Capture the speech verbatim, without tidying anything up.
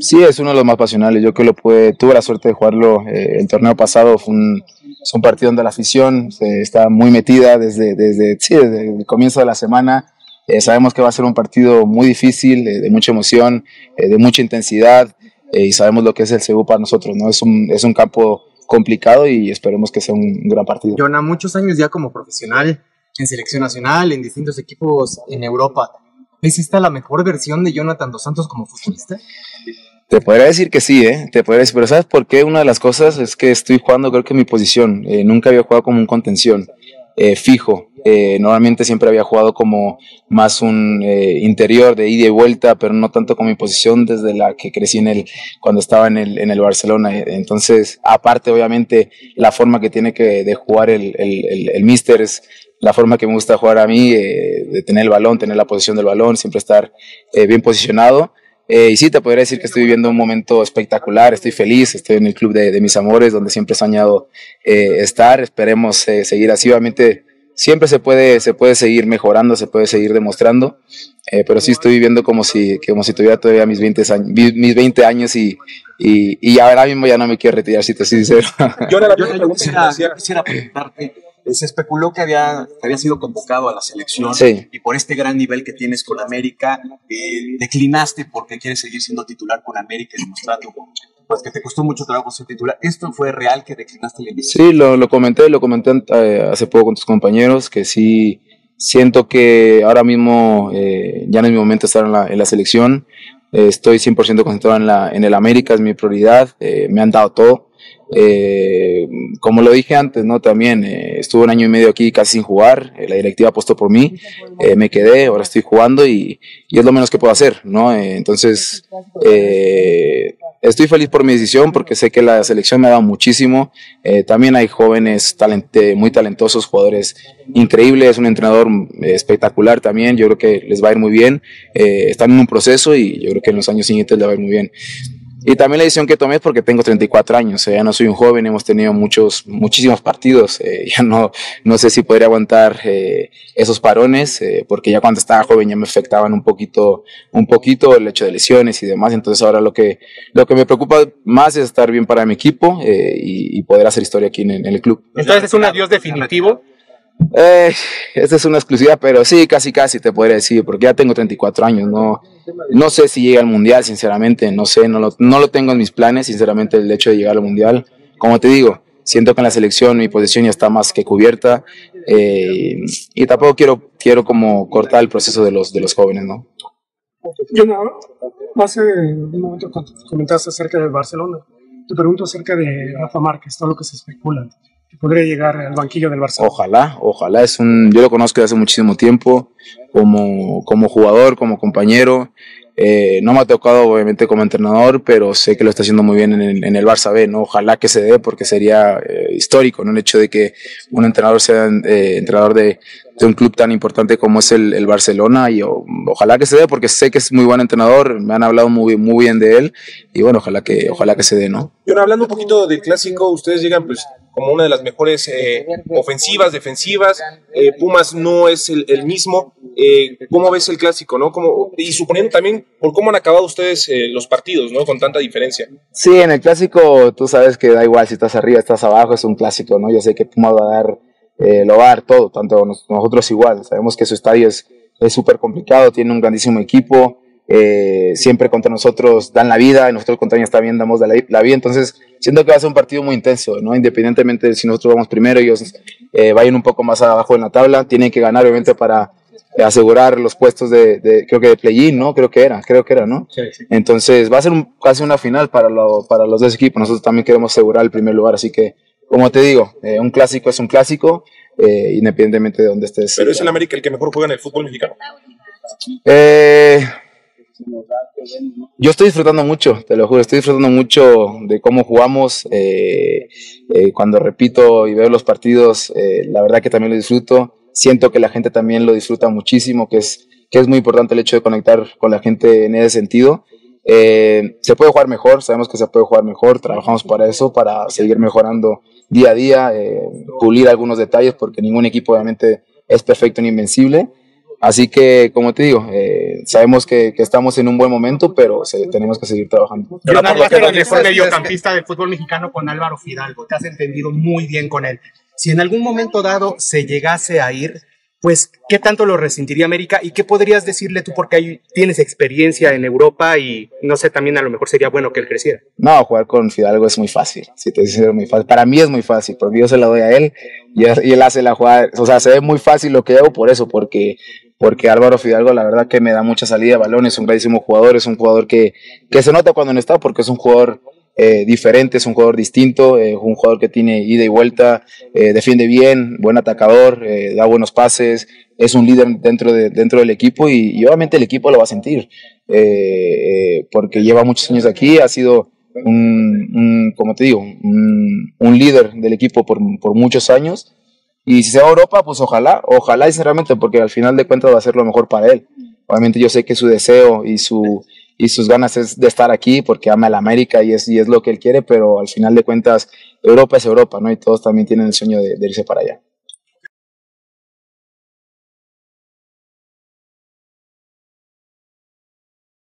Sí, es uno de los más pasionales. Yo que lo pude, tuve la suerte de jugarlo eh, el torneo pasado. Fue un, un partido donde la afición eh, está muy metida desde, desde, sí, desde el comienzo de la semana. Eh, sabemos que va a ser un partido muy difícil, eh, de mucha emoción, eh, de mucha intensidad, eh, y sabemos lo que es el C U para nosotros, ¿no? Es un, es un campo complicado y esperemos que sea un gran partido. Jona, muchos años ya como profesional, en selección nacional, en distintos equipos en Europa. ¿Es esta la mejor versión de Jonathan dos Santos como futbolista? Te podría decir que sí, ¿eh? Te podría decir, pero ¿sabes por qué? Una de las cosas es que estoy jugando, creo que en mi posición. Eh, nunca había jugado como un contención eh, fijo. Eh, normalmente siempre había jugado como más un eh, interior de ida y vuelta, pero no tanto con mi posición desde la que crecí en el, cuando estaba en el, en el Barcelona. Entonces, aparte, obviamente, la forma que tiene que de jugar el, el, el, el míster es la forma que me gusta jugar a mí, eh, de tener el balón, tener la posición del balón, siempre estar eh, bien posicionado. Eh, y sí, te podría decir que estoy viviendo un momento espectacular, estoy feliz, estoy en el club de, de mis amores, donde siempre he soñado eh, estar. Esperemos eh, seguir así, obviamente. Siempre se puede, se puede seguir mejorando, se puede seguir demostrando, eh, pero sí estoy viviendo como si, como si tuviera todavía mis veinte años, mis veinte años y, y, y ahora mismo ya no me quiero retirar, si te soy sincero. Yo, la yo, yo quisiera, quisiera preguntarte, se especuló que había, que había sido convocado a la selección, sí, y por este gran nivel que tienes con América, eh, declinaste porque quieres seguir siendo titular con América y demostrando pues que te costó mucho trabajo ser titular. ¿Esto fue real, que declinaste la invitación? Sí, lo, lo comenté, lo comenté hace poco con tus compañeros, que sí siento que ahora mismo eh, ya no es mi momento de estar en la, en la selección. Eh, estoy cien por ciento concentrado en, la, en el América, es mi prioridad, eh, me han dado todo. Eh, como lo dije antes, ¿no? También eh, estuve un año y medio aquí casi sin jugar, eh, la directiva apostó por mí, eh, me quedé, ahora estoy jugando y, y es lo menos que puedo hacer, ¿no? Eh, entonces eh, estoy feliz por mi decisión porque sé que la selección me ha dado muchísimo, eh, también hay jóvenes talente, muy talentosos, jugadores increíbles, un entrenador espectacular también, yo creo que les va a ir muy bien, eh, están en un proceso y yo creo que en los años siguientes les va a ir muy bien. Y también la decisión que tomé es porque tengo treinta y cuatro años, eh, ya no soy un joven, hemos tenido muchos, muchísimos partidos, eh, ya no, no sé si podría aguantar eh, esos parones, eh, porque ya cuando estaba joven ya me afectaban un poquito, un poquito el hecho de lesiones y demás, entonces ahora lo que, lo que me preocupa más es estar bien para mi equipo eh, y, y poder hacer historia aquí en, en el club. Entonces, ¿es un adiós definitivo? Eh, esta es una exclusiva, pero sí, casi casi te podría decir, porque ya tengo treinta y cuatro años, no, no sé si llega al mundial, sinceramente, no sé, no lo, no lo tengo en mis planes, sinceramente, el hecho de llegar al mundial. Como te digo, siento que en la selección mi posición ya está más que cubierta, eh, y tampoco quiero, quiero como cortar el proceso de los, de los jóvenes, ¿no? Yo no, hace un momento comentaste acerca del Barcelona, te pregunto acerca de Rafa Márquez, todo lo que se especula. ¿Podría llegar al banquillo del Barça? Ojalá, ojalá. Es un, yo lo conozco desde hace muchísimo tiempo, como, como jugador, como compañero. Eh, no me ha tocado, obviamente, como entrenador, pero sé que lo está haciendo muy bien en el, en el Barça B, ¿no? Ojalá que se dé, porque sería eh, histórico, ¿no? El hecho de que un entrenador sea eh, entrenador de, de un club tan importante como es el, el Barcelona. Y o, ojalá que se dé, porque sé que es muy buen entrenador, me han hablado muy, muy bien de él. Y bueno, ojalá que, ojalá que se dé, ¿no? Y bueno, hablando un poquito del clásico, ustedes llegan, pues, como una de las mejores eh, ofensivas, defensivas, eh, Pumas no es el, el mismo, eh, ¿cómo ves el clásico, no? ¿Cómo, y suponiendo también por cómo han acabado ustedes eh, los partidos, ¿no? Con tanta diferencia. Sí, en el clásico tú sabes que da igual si estás arriba, estás abajo, es un clásico, ¿no? Yo sé que Pumas va a dar, eh, lo va a dar todo, tanto nosotros igual, sabemos que su estadio es súper complicado, tiene un grandísimo equipo, Eh, siempre contra nosotros dan la vida y nosotros contra ellos también damos la, la vida, entonces siento que va a ser un partido muy intenso, ¿no? Independientemente de si nosotros vamos primero, ellos eh, vayan un poco más abajo en la tabla, tienen que ganar obviamente para asegurar los puestos de, de creo que de play-in, ¿no? Creo que era, creo que era, ¿no? Sí, sí. Entonces va a ser un, casi una final para, lo, para los dos equipos, nosotros también queremos asegurar el primer lugar, así que como te digo, eh, un clásico es un clásico, eh, independientemente de dónde estés. ¿Pero es el América el que mejor juega en el fútbol mexicano? Eh... Yo estoy disfrutando mucho, te lo juro, estoy disfrutando mucho de cómo jugamos, eh, eh, cuando repito y veo los partidos, eh, la verdad que también lo disfruto, siento que la gente también lo disfruta muchísimo, que es, que es muy importante el hecho de conectar con la gente en ese sentido. Eh, se puede jugar mejor, sabemos que se puede jugar mejor, trabajamos para eso, para seguir mejorando día a día, eh, pulir algunos detalles porque ningún equipo obviamente es perfecto ni invencible. Así que, como te digo, eh, sabemos que, que estamos en un buen momento, pero se, tenemos que seguir trabajando. Yo por lo que eres mediocampista del fútbol mexicano con Álvaro Fidalgo, te has entendido muy bien con él. Si en algún momento dado se llegase a ir, pues, ¿qué tanto lo resentiría América? ¿Y qué podrías decirle tú? Porque ahí tienes experiencia en Europa y, no sé, también a lo mejor sería bueno que él creciera. No, jugar con Fidalgo es muy fácil. Si te dices, es muy fácil. Para mí es muy fácil, porque yo se la doy a él y, y él hace la jugada. O sea, se ve muy fácil lo que hago por eso, porque, porque Álvaro Fidalgo, la verdad, que me da mucha salida de balón. Es un grandísimo jugador, es un jugador que, que se nota cuando no está, porque es un jugador Eh, diferente, es un jugador distinto, eh, un jugador que tiene ida y vuelta, eh, defiende bien, buen atacador, eh, da buenos pases, es un líder dentro, de, dentro del equipo y, y obviamente el equipo lo va a sentir, eh, eh, porque lleva muchos años aquí, ha sido un, un como te digo, un, un líder del equipo por, por muchos años, y si se va a Europa, pues ojalá, ojalá y sinceramente, porque al final de cuentas va a ser lo mejor para él. Obviamente yo sé que su deseo y su... y sus ganas es de estar aquí porque ama el América y es, y es lo que él quiere, pero al final de cuentas Europa es Europa, ¿no? Y todos también tienen el sueño de, de irse para allá.